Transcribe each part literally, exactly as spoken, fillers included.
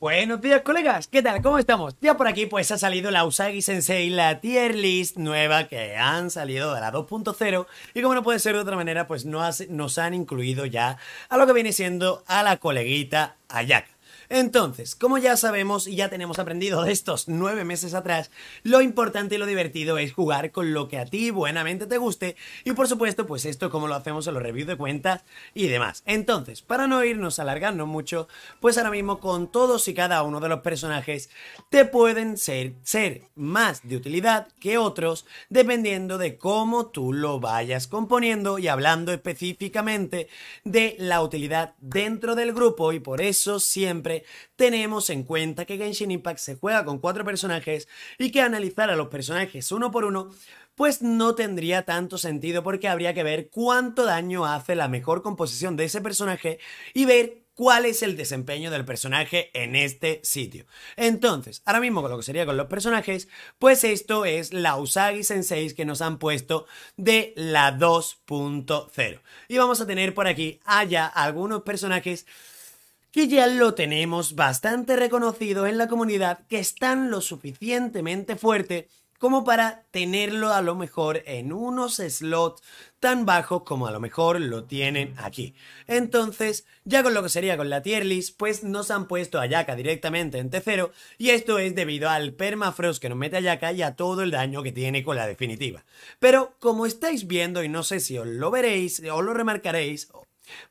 Buenos días, colegas, ¿qué tal? ¿Cómo estamos? Ya por aquí pues ha salido la Usagi Sensei, la tier list nueva que han salido de la dos punto cero y como no puede ser de otra manera pues nos han incluido ya a lo que viene siendo a la coleguita Ayaka. Entonces, como ya sabemos y ya tenemos aprendido de estos nueve meses atrás, lo importante y lo divertido es jugar con lo que a ti buenamente te guste y por supuesto pues esto como lo hacemos en los reviews de cuentas y demás. Entonces, para no irnos alargando mucho, pues ahora mismo con todos y cada uno de los personajes te pueden ser, ser más de utilidad que otros dependiendo de cómo tú lo vayas componiendo y hablando específicamente de la utilidad dentro del grupo y por eso siempre tenemos en cuenta que Genshin Impact se juega con cuatro personajes y que analizar a los personajes uno por uno pues no tendría tanto sentido porque habría que ver cuánto daño hace la mejor composición de ese personaje y ver cuál es el desempeño del personaje en este sitio. Entonces, ahora mismo con lo que sería con los personajes, pues esto es la Usagi Sensei que nos han puesto de la dos punto cero. Y vamos a tener por aquí allá algunos personajes que ya lo tenemos bastante reconocido en la comunidad, que están lo suficientemente fuerte como para tenerlo a lo mejor en unos slots tan bajos como a lo mejor lo tienen aquí. Entonces, ya con lo que sería con la tier list, pues nos han puesto a Ayaka directamente en T cero y esto es debido al permafrost que nos mete Ayaka y a todo el daño que tiene con la definitiva. Pero como estáis viendo, y no sé si os lo veréis o lo remarcaréis,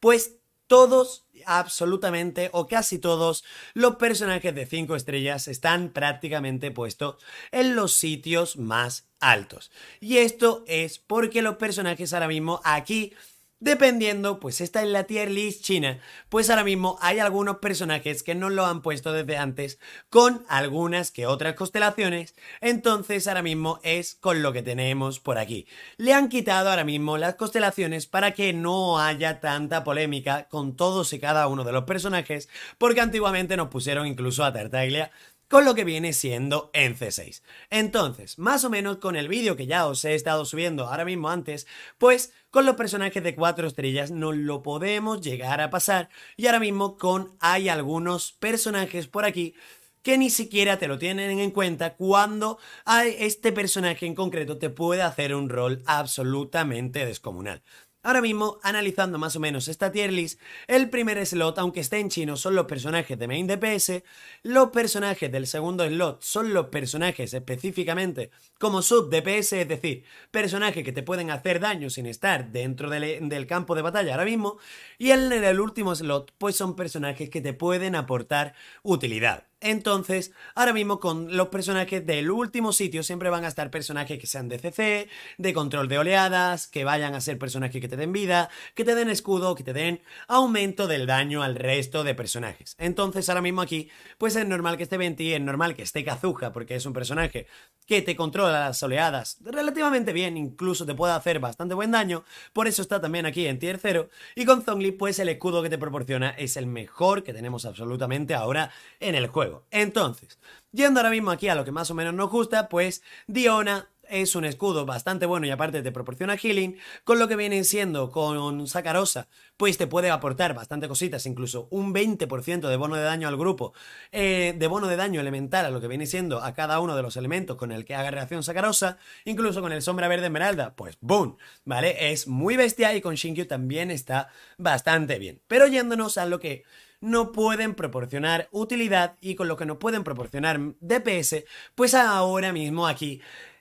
pues todos, absolutamente o casi todos los personajes de cinco estrellas están prácticamente puestos en los sitios más altos. Y esto es porque los personajes ahora mismo aquí, dependiendo, pues esta es la tier list china, pues ahora mismo hay algunos personajes que no lo han puesto desde antes con algunas que otras constelaciones, entonces ahora mismo es con lo que tenemos por aquí. Le han quitado ahora mismo las constelaciones para que no haya tanta polémica con todos y cada uno de los personajes, porque antiguamente nos pusieron incluso a Tartaglia con lo que viene siendo en C seis. Entonces, más o menos con el vídeo que ya os he estado subiendo ahora mismo antes, pues con los personajes de cuatro estrellas nos lo podemos llegar a pasar y ahora mismo con hay algunos personajes por aquí que ni siquiera te lo tienen en cuenta cuando a este personaje en concreto te puede hacer un rol absolutamente descomunal. Ahora mismo, analizando más o menos esta tier list, el primer slot, aunque esté en chino, son los personajes de main D P S, los personajes del segundo slot son los personajes específicamente como sub D P S, es decir, personajes que te pueden hacer daño sin estar dentro del, del campo de batalla ahora mismo, y en el, el último slot pues son personajes que te pueden aportar utilidad. Entonces, ahora mismo con los personajes del último sitio siempre van a estar personajes que sean de C C, de control de oleadas, que vayan a ser personajes que te den vida, que te den escudo, que te den aumento del daño al resto de personajes. Entonces, ahora mismo aquí, pues es normal que esté Venti, es normal que esté Kazuha, porque es un personaje que te controla las oleadas relativamente bien, incluso te puede hacer bastante buen daño, por eso está también aquí en tier cero, y con Zhongli, pues el escudo que te proporciona es el mejor que tenemos absolutamente ahora en el juego. Entonces, yendo ahora mismo aquí a lo que más o menos nos gusta, pues Diona es un escudo bastante bueno y aparte te proporciona healing, con lo que viene siendo con Sacarosa, pues te puede aportar bastante cositas, incluso un veinte por ciento de bono de daño al grupo, eh, de bono de daño elemental a lo que viene siendo a cada uno de los elementos con el que haga reacción Sacarosa, incluso con el sombra verde esmeralda, pues boom, ¿vale? Es muy bestia y con Xingqiu también está bastante bien. Pero yéndonos a lo que no pueden proporcionar utilidad y con lo que no pueden proporcionar D P S, pues ahora mismo aquí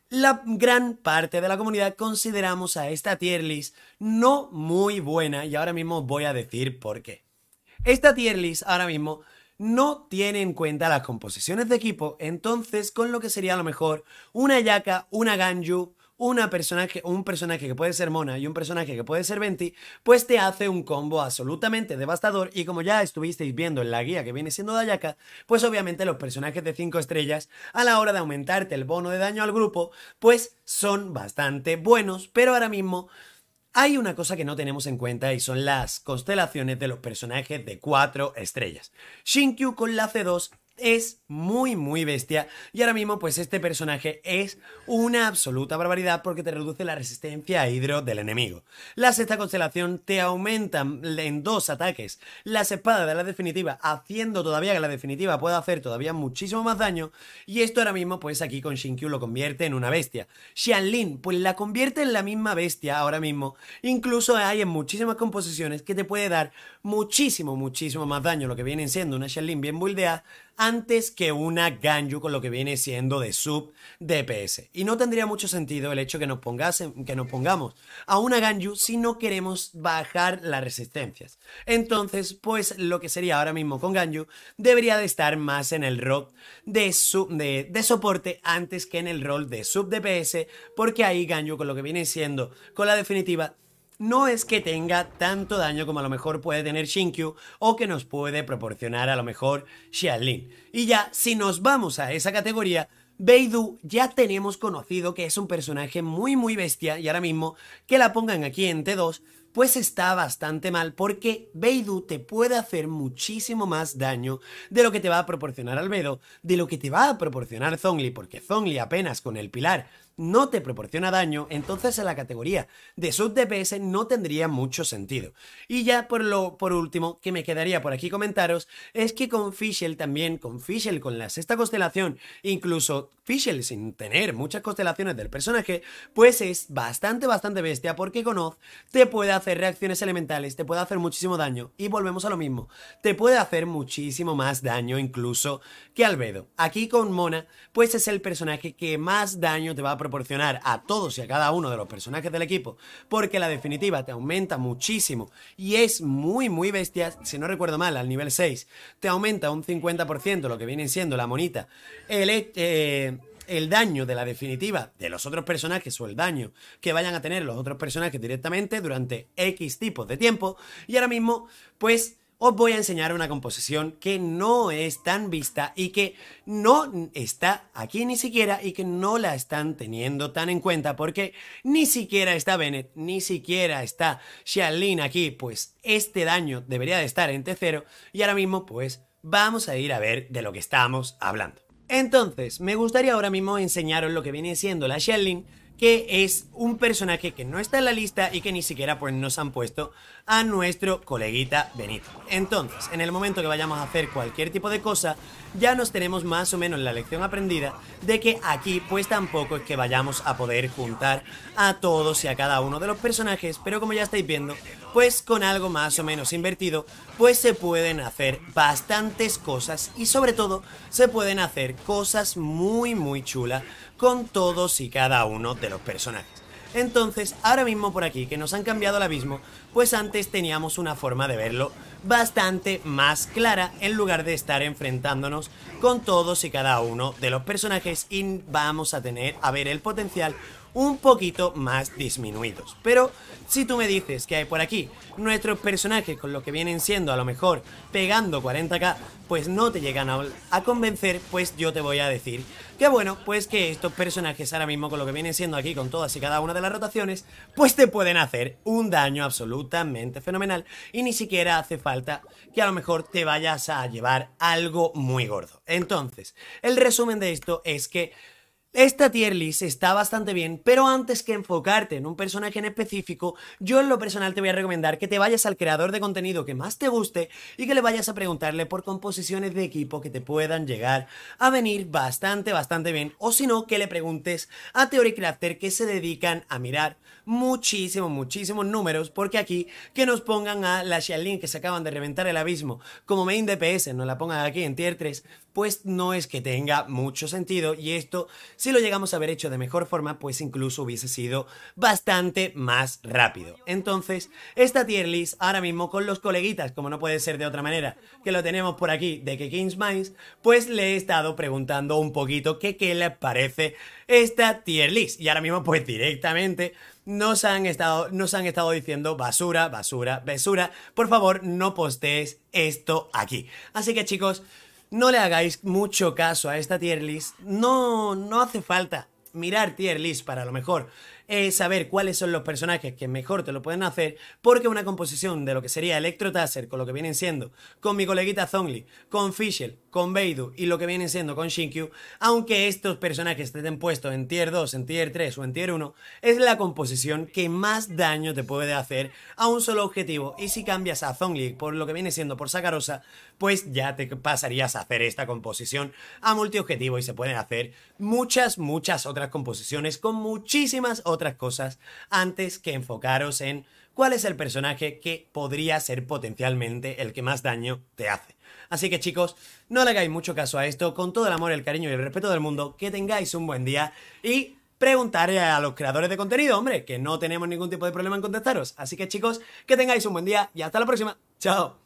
la gran parte de la comunidad consideramos a esta tier list no muy buena y ahora mismo voy a decir por qué. Esta tier list ahora mismo no tiene en cuenta las composiciones de equipo, entonces con lo que sería a lo mejor una Ayaka, una Ganyu, Una personaje, un personaje que puede ser Mona y un personaje que puede ser Venti, pues te hace un combo absolutamente devastador y como ya estuvisteis viendo en la guía que viene siendo de Ayaka, pues obviamente los personajes de cinco estrellas a la hora de aumentarte el bono de daño al grupo, pues son bastante buenos, pero ahora mismo hay una cosa que no tenemos en cuenta y son las constelaciones de los personajes de cuatro estrellas. Xingqiu con la C dos es muy muy bestia y ahora mismo pues este personaje es una absoluta barbaridad porque te reduce la resistencia a hidro del enemigo. La sexta constelación te aumenta en dos ataques las espadas de la definitiva, haciendo todavía que la definitiva pueda hacer todavía muchísimo más daño, y esto ahora mismo pues aquí con Xingqiu lo convierte en una bestia. Xiangling pues la convierte en la misma bestia ahora mismo, incluso hay en muchísimas composiciones que te puede dar muchísimo muchísimo más daño lo que viene siendo una Xiangling bien buildeada antes que una Ganyu con lo que viene siendo de sub D P S. Y no tendría mucho sentido el hecho que nos, pongase, que nos pongamos a una Ganyu si no queremos bajar las resistencias. Entonces, pues lo que sería ahora mismo con Ganyu debería de estar más en el rol de, sub, de, de soporte antes que en el rol de sub D P S, porque ahí Ganyu con lo que viene siendo con la definitiva no es que tenga tanto daño como a lo mejor puede tener Xingqiu o que nos puede proporcionar a lo mejor Xiangling. Y ya, si nos vamos a esa categoría, Beidou ya tenemos conocido que es un personaje muy muy bestia, y ahora mismo que la pongan aquí en T dos pues está bastante mal, porque Beidou te puede hacer muchísimo más daño de lo que te va a proporcionar Albedo, de lo que te va a proporcionar Zhongli, porque Zhongli apenas con el pilar no te proporciona daño, entonces en la categoría de sub D P S no tendría mucho sentido. Y ya por lo por último que me quedaría por aquí comentaros es que con Fischl también, con Fischl con la sexta constelación, incluso Fischl sin tener muchas constelaciones del personaje, pues es bastante bastante bestia porque con Oz te puede hacer reacciones elementales, te puede hacer muchísimo daño y volvemos a lo mismo, te puede hacer muchísimo más daño incluso que Albedo. Aquí con Mona pues es el personaje que más daño te va a proporcionar a todos y a cada uno de los personajes del equipo, porque la definitiva te aumenta muchísimo y es muy muy bestia, si no recuerdo mal al nivel seis te aumenta un cincuenta por ciento lo que viene siendo la monita el, eh, el daño de la definitiva de los otros personajes o el daño que vayan a tener los otros personajes directamente durante X tipos de tiempo. Y ahora mismo pues os voy a enseñar una composición que no es tan vista y que no está aquí ni siquiera y que no la están teniendo tan en cuenta porque ni siquiera está Bennett, ni siquiera está Xiangling aquí, pues este daño debería de estar en T cero y ahora mismo pues vamos a ir a ver de lo que estamos hablando. Entonces me gustaría ahora mismo enseñaros lo que viene siendo la Xiangling, que es un personaje que no está en la lista y que ni siquiera pues nos han puesto a nuestro coleguita Benito. Entonces, en el momento que vayamos a hacer cualquier tipo de cosa, ya nos tenemos más o menos la lección aprendida de que aquí pues tampoco es que vayamos a poder juntar a todos y a cada uno de los personajes, pero como ya estáis viendo, pues con algo más o menos invertido, pues se pueden hacer bastantes cosas y sobre todo se pueden hacer cosas muy muy chulas con todos y cada uno de los personajes. Entonces, ahora mismo por aquí, que nos han cambiado el abismo, pues antes teníamos una forma de verlo bastante más clara en lugar de estar enfrentándonos con todos y cada uno de los personajes y vamos a tener a ver el potencial un poquito más disminuidos. Pero si tú me dices que hay por aquí nuestros personajes con los que vienen siendo a lo mejor pegando cuarenta K, pues no te llegan a, a convencer, pues yo te voy a decir que bueno, pues que estos personajes ahora mismo con lo que vienen siendo aquí con todas y cada una de las rotaciones, pues te pueden hacer un daño absolutamente fenomenal y ni siquiera hace falta que a lo mejor te vayas a llevar algo muy gordo. Entonces, el resumen de esto es que esta tier list está bastante bien, pero antes que enfocarte en un personaje en específico, yo en lo personal te voy a recomendar que te vayas al creador de contenido que más te guste y que le vayas a preguntarle por composiciones de equipo que te puedan llegar a venir bastante, bastante bien, o si no, que le preguntes a Theorycrafter, que se dedican a mirar muchísimos, muchísimos números, porque aquí que nos pongan a la Xiangling que se acaban de reventar el abismo como main D P S, nos la pongan aquí en tier tres, pues no es que tenga mucho sentido y esto, si lo llegamos a haber hecho de mejor forma, pues incluso hubiese sido bastante más rápido. Entonces, esta tier list ahora mismo con los coleguitas, como no puede ser de otra manera, que lo tenemos por aquí de Keqing's Minds, pues le he estado preguntando un poquito que qué les parece esta tier list. Y ahora mismo pues directamente nos han estado, nos han estado diciendo basura, basura, basura, por favor no postees esto aquí. Así que chicos, no le hagáis mucho caso a esta tier list, no, no hace falta mirar tier list para a lo mejor eh, saber cuáles son los personajes que mejor te lo pueden hacer, porque una composición de lo que sería Electro Taser con lo que vienen siendo con mi coleguita Zhongli, con Fischl, con Beidou y lo que vienen siendo con Xingqiu, aunque estos personajes te den puesto en tier dos, en tier tres o en tier uno, es la composición que más daño te puede hacer a un solo objetivo, y si cambias a Zhongli por lo que viene siendo por Sacarosa, pues ya te pasarías a hacer esta composición a multiobjetivo y se pueden hacer muchas, muchas otras composiciones con muchísimas otras cosas antes que enfocaros en cuál es el personaje que podría ser potencialmente el que más daño te hace. Así que chicos, no le hagáis mucho caso a esto, con todo el amor, el cariño y el respeto del mundo, que tengáis un buen día y preguntaré a los creadores de contenido, hombre, que no tenemos ningún tipo de problema en contestaros. Así que chicos, que tengáis un buen día y hasta la próxima. ¡Chao!